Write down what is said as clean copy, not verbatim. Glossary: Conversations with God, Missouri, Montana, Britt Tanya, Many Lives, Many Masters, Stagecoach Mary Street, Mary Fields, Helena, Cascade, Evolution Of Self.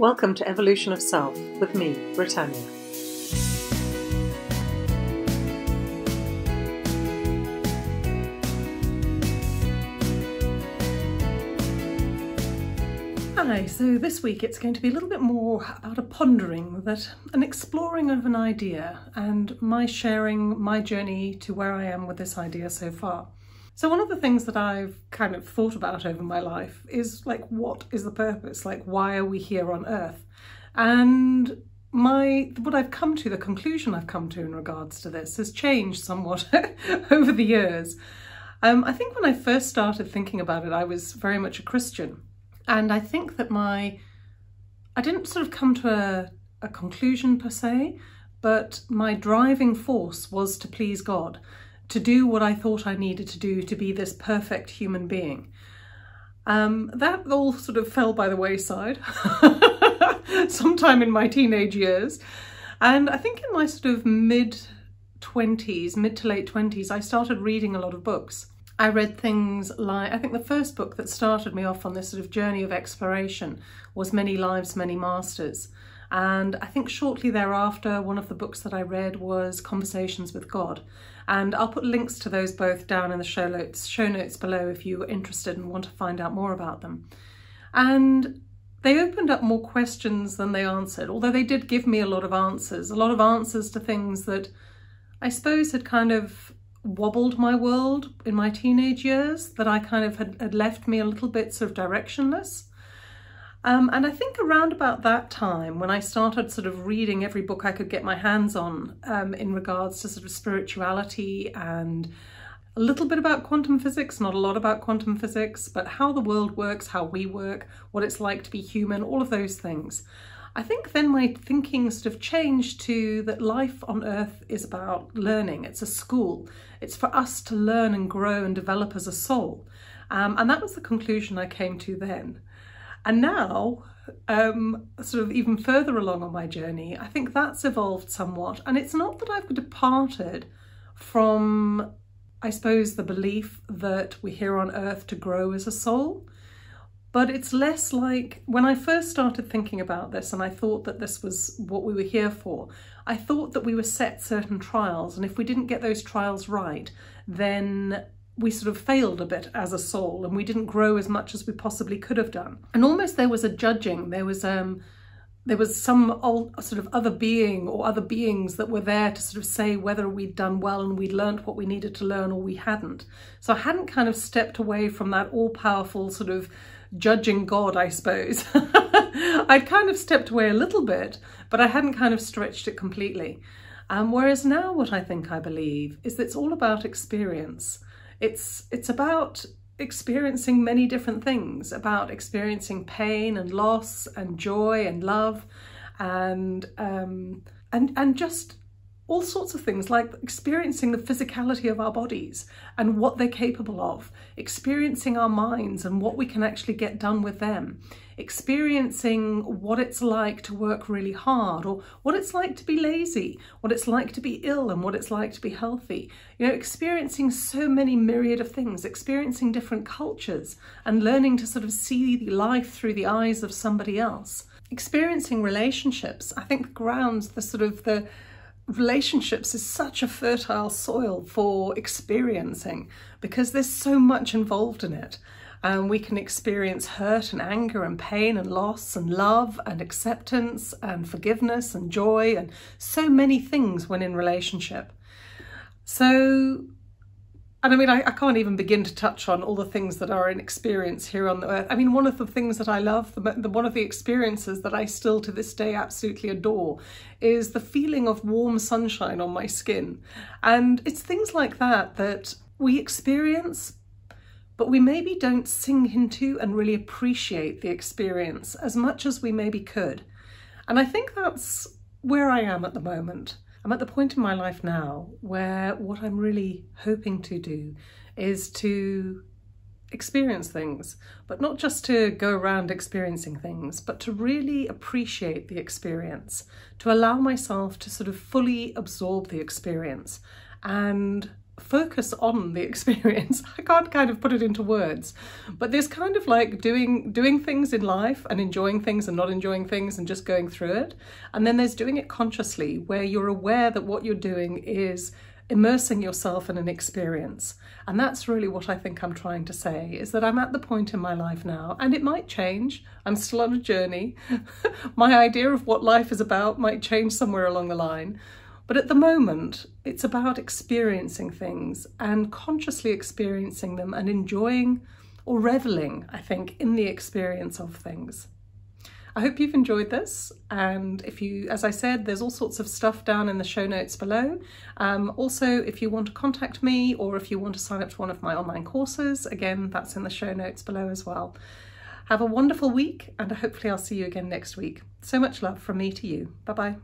Welcome to Evolution of Self with me, Britt Tanya. Hi, so this week it's going to be a little bit more about a pondering, that an exploring of an idea and my sharing my journey to where I am with this idea so far. So one of the things that I've kind of thought about over my life is, like, what is the purpose? Like, why are we here on Earth? And what I've come to, the conclusion I've come to in regards to this has changed somewhat over the years. I think when I first started thinking about it, I was very much a Christian. And I think that I didn't sort of come to a conclusion per se, but my driving force was to please God, to do what I thought I needed to do to be this perfect human being. That all sort of fell by the wayside sometime in my teenage years. And I think in my sort of mid to late 20s, I started reading a lot of books. I read things like, I think the first book that started me off on this sort of journey of exploration was Many Lives, Many Masters. And I think shortly thereafter, one of the books that I read was Conversations with God. And I'll put links to those both down in the show notes below if you are interested and want to find out more about them. And they opened up more questions than they answered, although they did give me a lot of answers to things that I suppose had kind of wobbled my world in my teenage years, that I kind of had left me a little bit sort of directionless. And I think around about that time, when I started sort of reading every book I could get my hands on in regards to sort of spirituality and a little bit about quantum physics, not a lot about quantum physics, but how the world works, how we work, what it's like to be human, all of those things. I think then my thinking sort of changed to that life on Earth is about learning. It's a school. It's for us to learn and grow and develop as a soul. And that was the conclusion I came to then. And now, sort of even further along on my journey, I think that's evolved somewhat. And it's not that I've departed from, I suppose, the belief that we're here on Earth to grow as a soul. But it's less like, when I first started thinking about this and I thought that this was what we were here for, I thought that we were set certain trials, and if we didn't get those trials right, then we sort of failed a bit as a soul and we didn't grow as much as we possibly could have done. And almost there was a judging, there was some old sort of other being or other beings that were there to sort of say whether we'd done well and we'd learnt what we needed to learn or we hadn't. So I hadn't kind of stepped away from that all-powerful sort of judging God, I suppose. I'd kind of stepped away a little bit, but I hadn't kind of stretched it completely. Whereas now what I think I believe is that it's all about experience. It's about experiencing many different things, about experiencing pain and loss and joy and love and just all sorts of things, like experiencing the physicality of our bodies and what they're capable of, experiencing our minds and what we can actually get done with them, experiencing what it's like to work really hard or what it's like to be lazy, what it's like to be ill and what it's like to be healthy. You know, experiencing so many myriad of things, experiencing different cultures and learning to sort of see life through the eyes of somebody else. Experiencing relationships. I think relationships is such a fertile soil for experiencing because there's so much involved in it. We can experience hurt and anger and pain and loss and love and acceptance and forgiveness and joy and so many things when in relationship. So, and I mean, I can't even begin to touch on all the things that are in experience here on the Earth. I mean, one of the things that I love, one of the experiences that I still to this day absolutely adore is the feeling of warm sunshine on my skin. And it's things like that that we experience, but we maybe don't sink into and really appreciate the experience as much as we maybe could. And I think that's where I am at the moment. I'm at the point in my life now where what I'm really hoping to do is to experience things, but not just to go around experiencing things, but to really appreciate the experience, to allow myself to sort of fully absorb the experience and focus on the experience. I can't kind of put it into words, but there's kind of like doing things in life and enjoying things and not enjoying things and just going through it. And then there's doing it consciously, where you're aware that what you're doing is immersing yourself in an experience. And that's really what I think I'm trying to say, is that I'm at the point in my life now, and it might change. I'm still on a journey. My idea of what life is about might change somewhere along the line. But at the moment, it's about experiencing things and consciously experiencing them and enjoying or reveling, I think, in the experience of things. I hope you've enjoyed this, and if you, as I said, there's all sorts of stuff down in the show notes below. Also, if you want to contact me or if you want to sign up to one of my online courses, again, that's in the show notes below as well. Have a wonderful week, and hopefully I'll see you again next week. So much love from me to you. Bye-bye.